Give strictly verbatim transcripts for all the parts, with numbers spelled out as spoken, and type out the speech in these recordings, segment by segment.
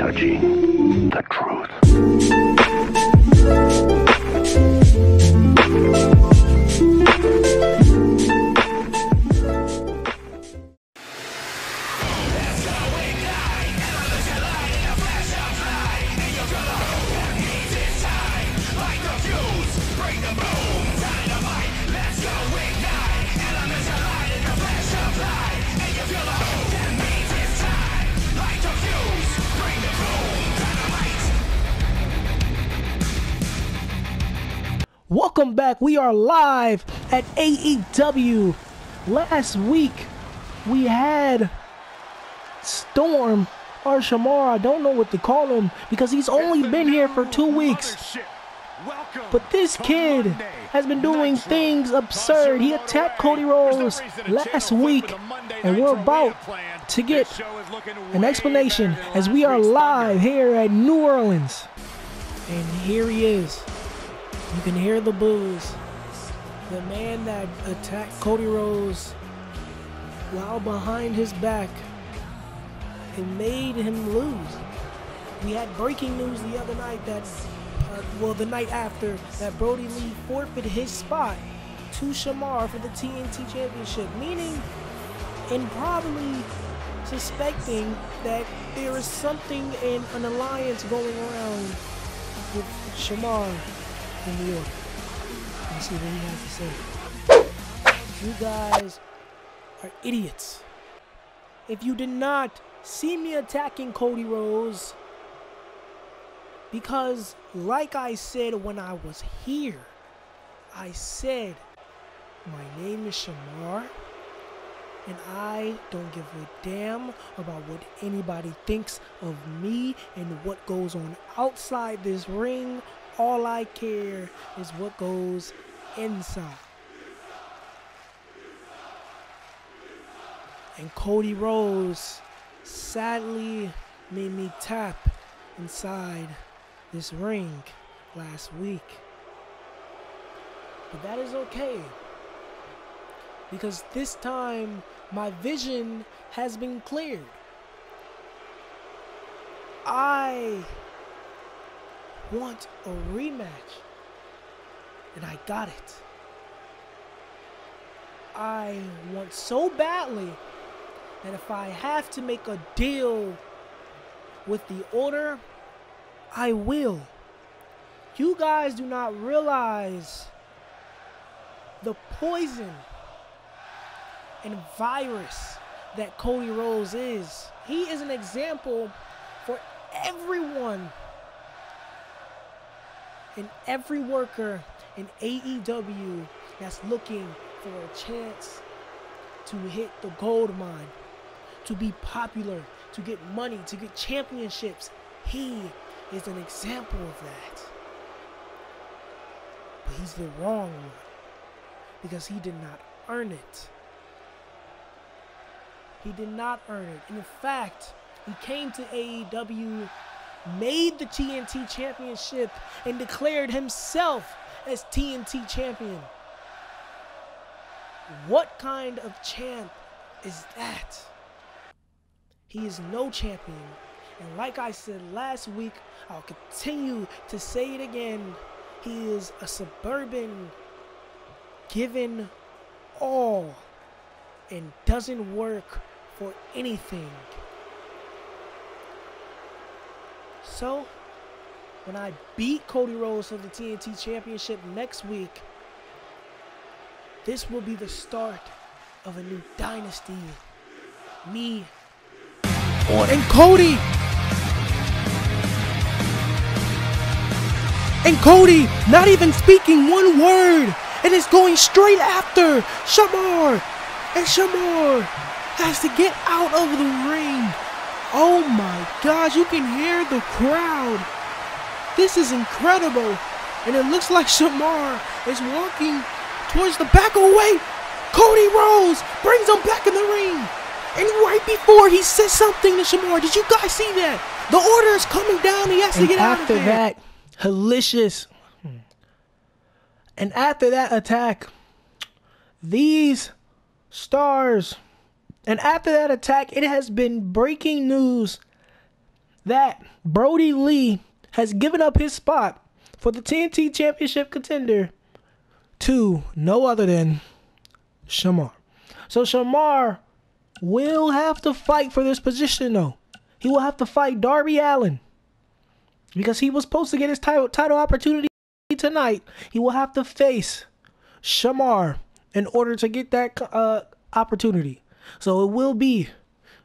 Touching the truth. Welcome back. We are live at A E W. Last week we had Storm or Shamar. I don't know what to call him because he's only been here for two weeks. But this kid has been doing things absurd. He attacked Cody Rhodes last week, and we're about to get an explanation as we are live here at New Orleans. And here he is. You can hear the booze. The man that attacked Cody Rhodes while behind his back and made him lose. We had breaking news the other night that, uh, well, the night after, that Brody Lee forfeited his spot to Shamar for the T N T Championship, meaning and probably suspecting that there is something in an alliance going around with Shamar. In New York. Let's see what he has to say. You guys are idiots. If you did not see me attacking Cody Rhodes, because like I said when I was here, I said my name is Shamar and I don't give a damn about what anybody thinks of me and what goes on outside this ring. All I care is what goes inside. And Cody Rhodes sadly made me tap inside this ring last week. But that is okay. Because this time my vision has been cleared. I want a rematch, and I got it. I want so badly that if I have to make a deal with the Order, I will. You guys do not realize the poison and virus that Cody Rhodes is. He is an example for everyone and every worker in A E W that's looking for a chance to hit the gold mine, to be popular, to get money, to get championships. He is an example of that. But he's the wrong one because he did not earn it. He did not earn it. And in fact, he came to A E W, made the T N T Championship, and declared himself as T N T Champion. What kind of champ is that? He is no champion. And like I said last week, I'll continue to say it again. He is a suburban given all and doesn't work for anything. So, when I beat Cody Rhodes for the T N T Championship next week, this will be the start of a new dynasty. Me and Cody. And Cody, not even speaking one word, and is going straight after Shamar. And Shamar has to get out of the ring. Oh my gosh, you can hear the crowd. This is incredible. And it looks like Shamar is walking towards the back. Oh wait, Cody Rhodes brings him back in the ring. And right before he says something to Shamar, did you guys see that? The Order is coming down, he has to get out of there. And after that, hellacious. And after that attack, these stars... And after that attack, it has been breaking news that Brody Lee has given up his spot for the T N T Championship contender to no other than Shamar. So Shamar will have to fight for this position, though. He will have to fight Darby Allin, because he was supposed to get his title, title opportunity tonight. He will have to face Shamar in order to get that uh, opportunity. So it will be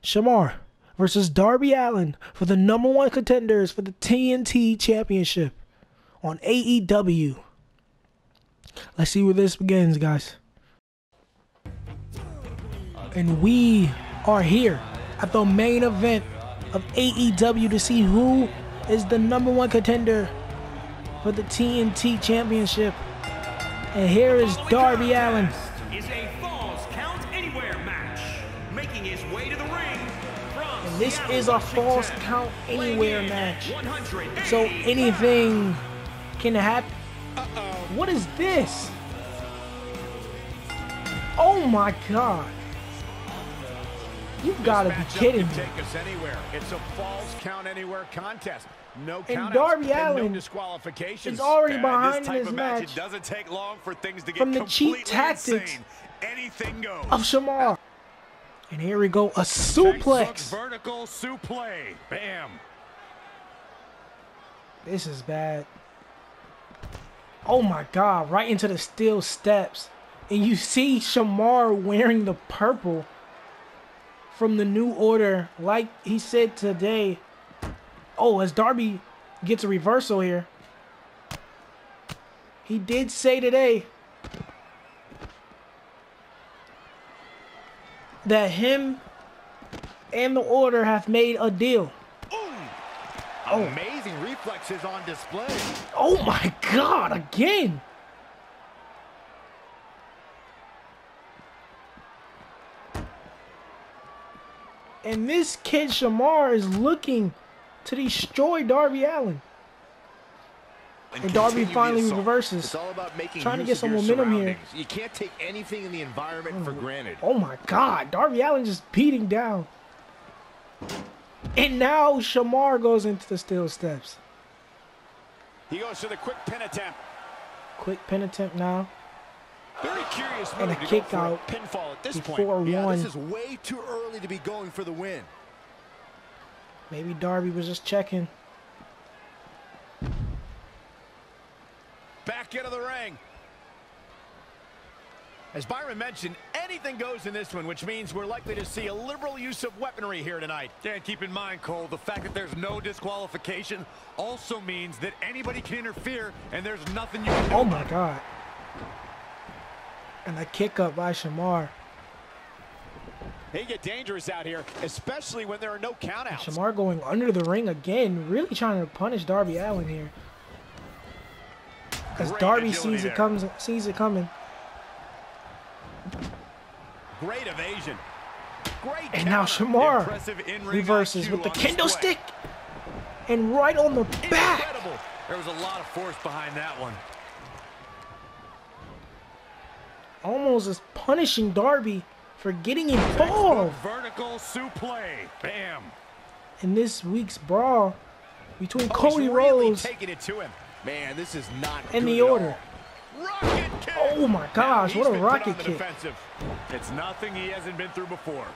Shamar versus Darby Allin for the number one contenders for the T N T Championship on A E W. Let's see where this begins, guys. And we are here at the main event of A E W to see who is the number one contender for the T N T Championship. And here is Darby Allin. Is a falls count anywhere match, making his way to the ring from and this Seattle, is a falls count anywhere match. So anything can happen. Uh-oh. What is this? Oh my God. You've got to be kidding me. Take us anywhere. It's a falls count anywhere contest. No count. And Darby Allin disqualifications. Is already behind in this match. It doesn't take long for things to get from the cheap tactics of Shamar. And here we go, a suplex. Vertical suplex. Bam. This is bad. Oh my God, right into the steel steps. And you see Shamar wearing the purple from the New Order, like he said today. Oh, as Darby gets a reversal here. He did say today that him and the Order have made a deal. Ooh, oh, amazing reflexes on display. Oh my God, again. And this kid Shamar is looking to destroy Darby Allin. And, and Darby finally reverses. It's all about making trying to get some momentum here. You can't take anything in the environment oh. for granted. Oh my God, Darby Allin just beating down. And now Shamar goes into the steel steps. He goes to the quick pin attempt. Quick pin attempt now. Very curious and a kick out a pinfall at this point. Yeah, this is way too early to be going for the win. Maybe Darby was just checking. Back into the ring. As Byron mentioned, anything goes in this one, which means we're likely to see a liberal use of weaponry here tonight. And keep in mind, Cole, the fact that there's no disqualification also means that anybody can interfere and there's nothing you can do. Oh my God. And a kick up by Shamar. They get dangerous out here, especially when there are no countouts. Shamar going under the ring again, really trying to punish Darby Allin here. Because Darby sees there. it comes, sees it coming. Great evasion. Great. And now Shamar reverses with the kendo stick, and right on the back. Incredible. There was a lot of force behind that one. Almost is punishing Darby for getting involved. Vertical suplex. Bam. In this week's brawl between oh, Cody really Rhodes taking it to him. Man, this is not and the Order. Rocket kick. Oh my gosh, what a rocket kick. Defensive. It's nothing he hasn't been through before.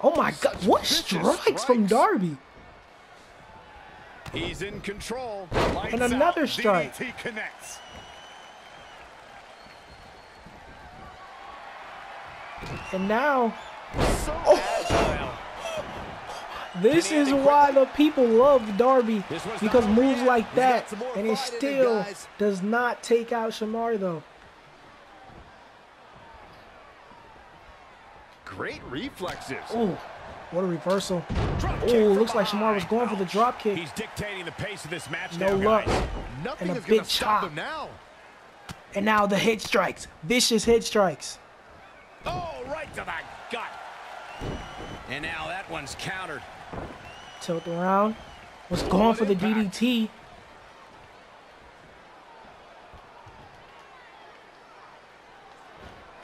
Oh my Such God, what strikes, strikes from Darby. He's in control. Lights and another out. strike. D D T connects. And now, oh, this is why the people love Darby, because moves like that, and it still does not take out Shamar, though. Great reflexes. Oh, what a reversal. Oh, looks like Shamar was going for the drop kick. He's dictating the pace of this match. No luck. And a big chop. And now the head strikes. Vicious head strikes. Oh, right to the gut. And now that one's countered. Tilt around. Was going for the D D T.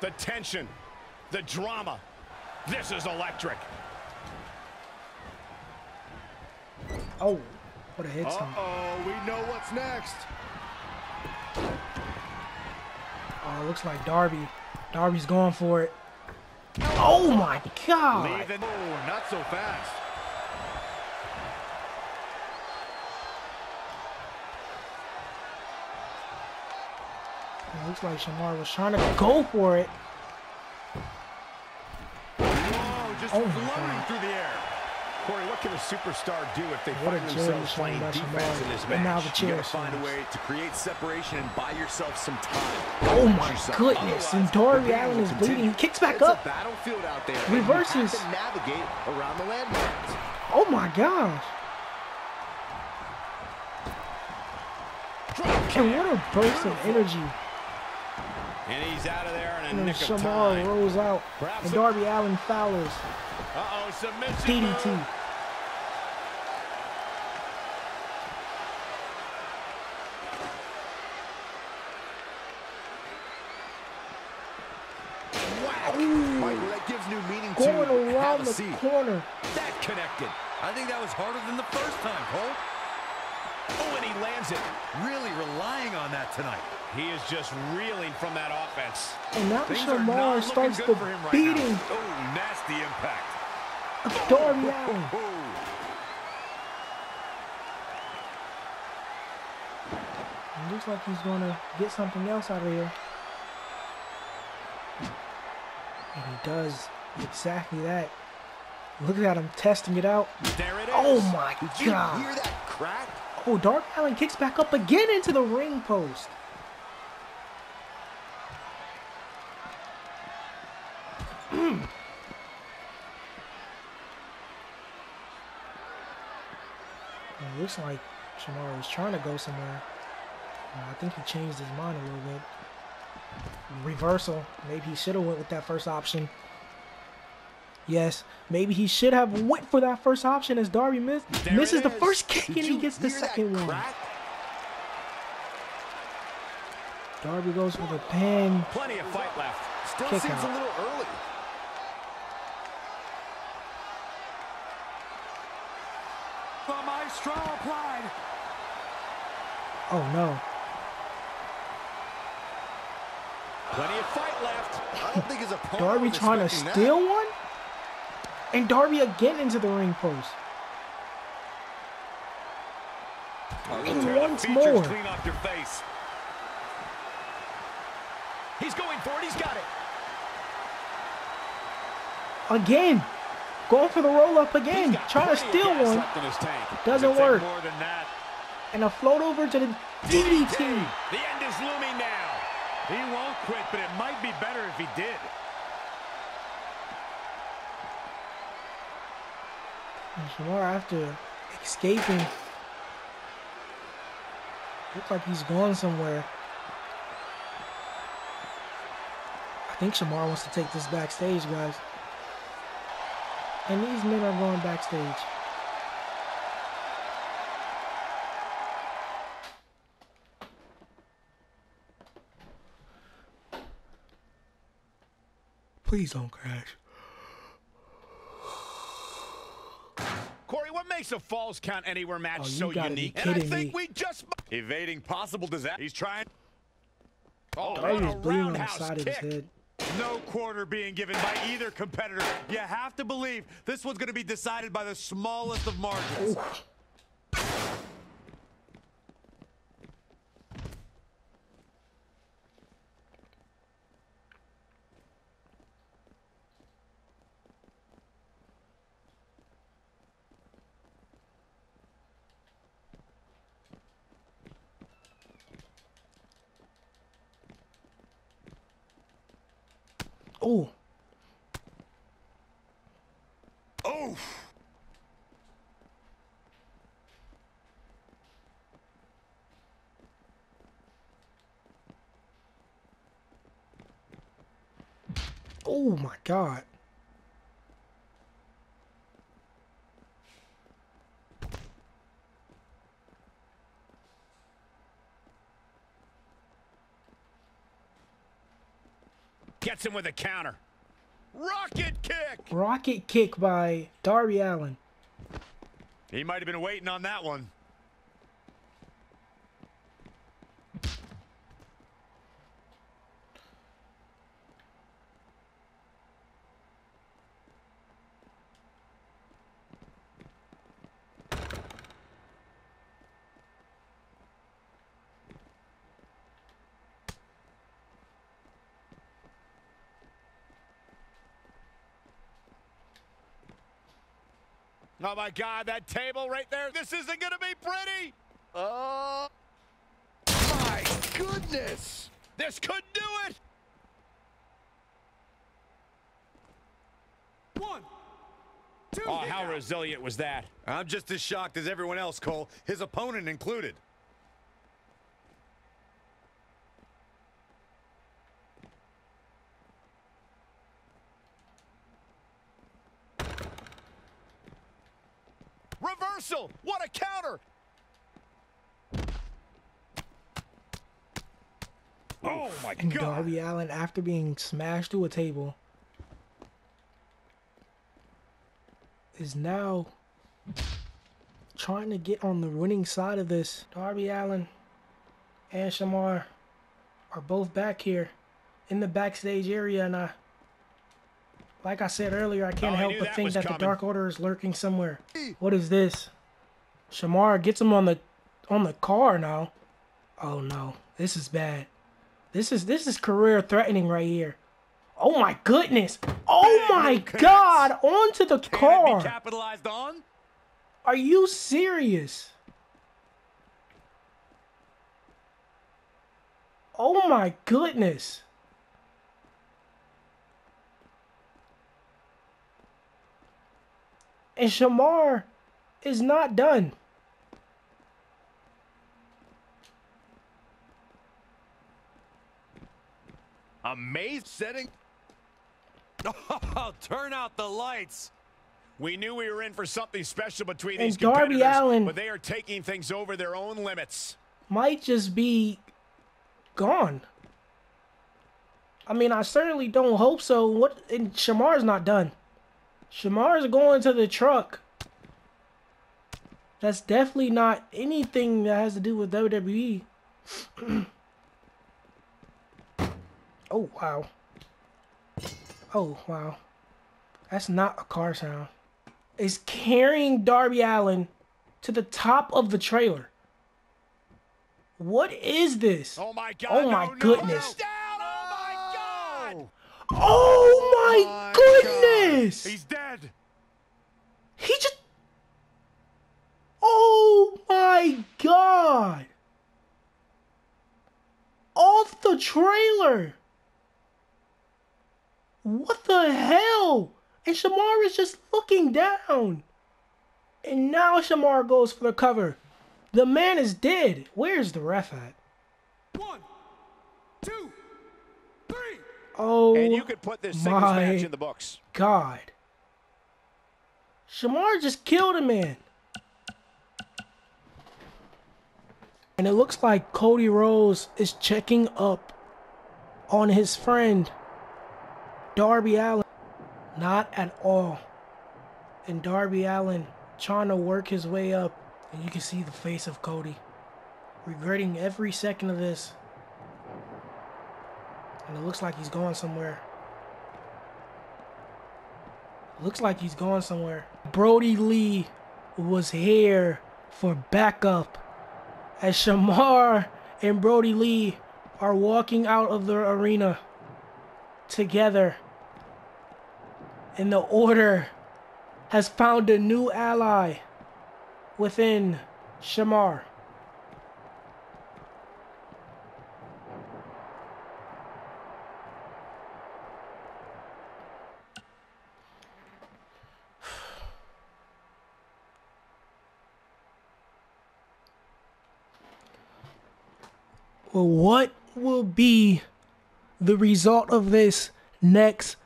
The tension. The drama. This is electric. Oh, what a head stomp. Uh-oh, we know what's next. Oh, it looks like Darby. Darby's going for it. Oh my God. Leave it. Oh, not so fast. It looks like Shamar was trying to go for it. Whoa, just oh floating through the air. Corey, what can a superstar do if they what find themselves playing defense in this match? You gotta find a way to create separation and buy yourself some time. Oh my goodness! And Darby Allin is bleeding. He kicks back up. Battlefield out there. Reverses. Navigate around the landmarks. Oh my gosh! And what a burst of energy! And he's out of there in a nick of time. Shamar rolls out, and Darby Allin fouls. Uh-oh, submission. D D T. Wow. Going around the corner. That connected. I think that was harder than the first time, Cole. Oh, and he lands it. Really relying on that tonight. He is just reeling from that offense. And now Shamar starts the right beating. Now. Oh, nasty impact. Of Darby Allin. Oh, oh, oh. It looks like he's going to get something else out of here. And he does exactly that. Look at him testing it out. There it is. Oh, my God. Did you hear that crack? Oh, Darby Allin kicks back up again into the ring post. Mm. It looks like Shamar was trying to go somewhere. Uh, I think he changed his mind a little bit. Reversal. Maybe he should have went with that first option. Yes, maybe he should have went for that first option as Darby miss, misses the first kick and he gets the second one. Darby goes for the pin. Plenty of fight left. Still seems a little early. Oh no. Plenty of fight left. I don't think his opponent. Darby trying to steal one? And Darby again into the ring post. And once more. Clean off your face. He's going for it. He's got it. Again. Going for the roll up again. Trying to steal one. Doesn't work. And a float over to the D D T. The end is looming now. He won't quit, but it might be better if he did. Shamar after escaping. Looks like he's gone somewhere. I think Shamar wants to take this backstage, guys. And these men are going backstage. Please don't crash. Corey, what makes a falls count anywhere match oh, so unique? And I think me. we just evading possible disaster. He's trying. Oh, Darby's what a roundhouse on the side kick. Of his head. No quarter being given by either competitor. You have to believe this one's going to be decided by the smallest of margins. Oh. Oh. Oh. Oh my God. Gets him with a counter. Rocket kick. Rocket kick by Darby Allin. He might have been waiting on that one. Oh, my God, that table right there. This isn't going to be pretty. Oh, my goodness. This could do it. One, two. Oh, how out. resilient was that? I'm just as shocked as everyone else, Cole, his opponent included. Reversal! What a counter! Oh my God! And Darby Allin, after being smashed through a table, is now trying to get on the winning side of this. Darby Allin and Shamar are both back here in the backstage area, and I, like I said earlier, I can't oh, help I but think that coming. the Dark Order is lurking somewhere. What is this? Shamar gets him on the on the car now. Oh no, this is bad. This is this is career threatening right here. Oh my goodness! Oh my God! Onto the car. Capitalized on? Are you serious? Oh my goodness! And Shamar is not done. Amazing setting. Oh, turn out the lights. We knew we were in for something special between and these Darby Allin, but they are taking things over their own limits. Might just be gone. I mean, I certainly don't hope so. What? And Shamar's not done. Shamar's going to the truck. That's definitely not anything that has to do with W W E. Oh, wow. Oh, wow. That's not a car sound. It's carrying Darby Allin to the top of the trailer. What is this? Oh, my God. Oh, my no, goodness. No. Oh, my God. Oh, my God. Goodness. He's dead. He just. Oh my God. Off the trailer. What the hell? And Shamar is just looking down. And now Shamar goes for the cover. The man is dead. Where's the ref at? One, two. Oh, and you could put this singles match in the books. God. Shamar just killed a man. And it looks like Cody Rhodes is checking up on his friend, Darby Allin. Not at all. And Darby Allin trying to work his way up. And you can see the face of Cody, regretting every second of this. And it looks like he's going somewhere. Looks like he's going somewhere. Brody Lee was here for backup. As Shamar and Brody Lee are walking out of the arena together. And the Order has found a new ally within Shamar. Well, what will be the result of this next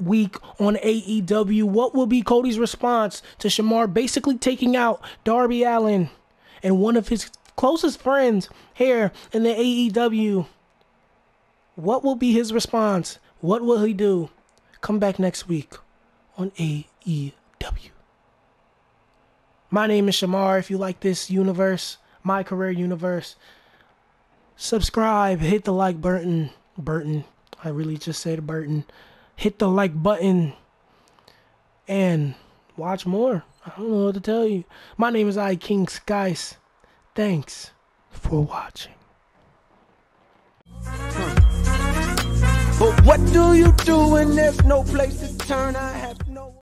week on A E W? What will be Cody's response to Shamar basically taking out Darby Allin and one of his closest friends here in the A E W? What will be his response? What will he do? Come back next week on A E W. My name is Shamar. If you like this universe, my career universe, subscribe, hit the like button. Burton. I really just said Burton. Hit the like button and watch more. I don't know what to tell you. My name is I King Skies. Thanks for watching. But what do you do when there's no place to turn? I have no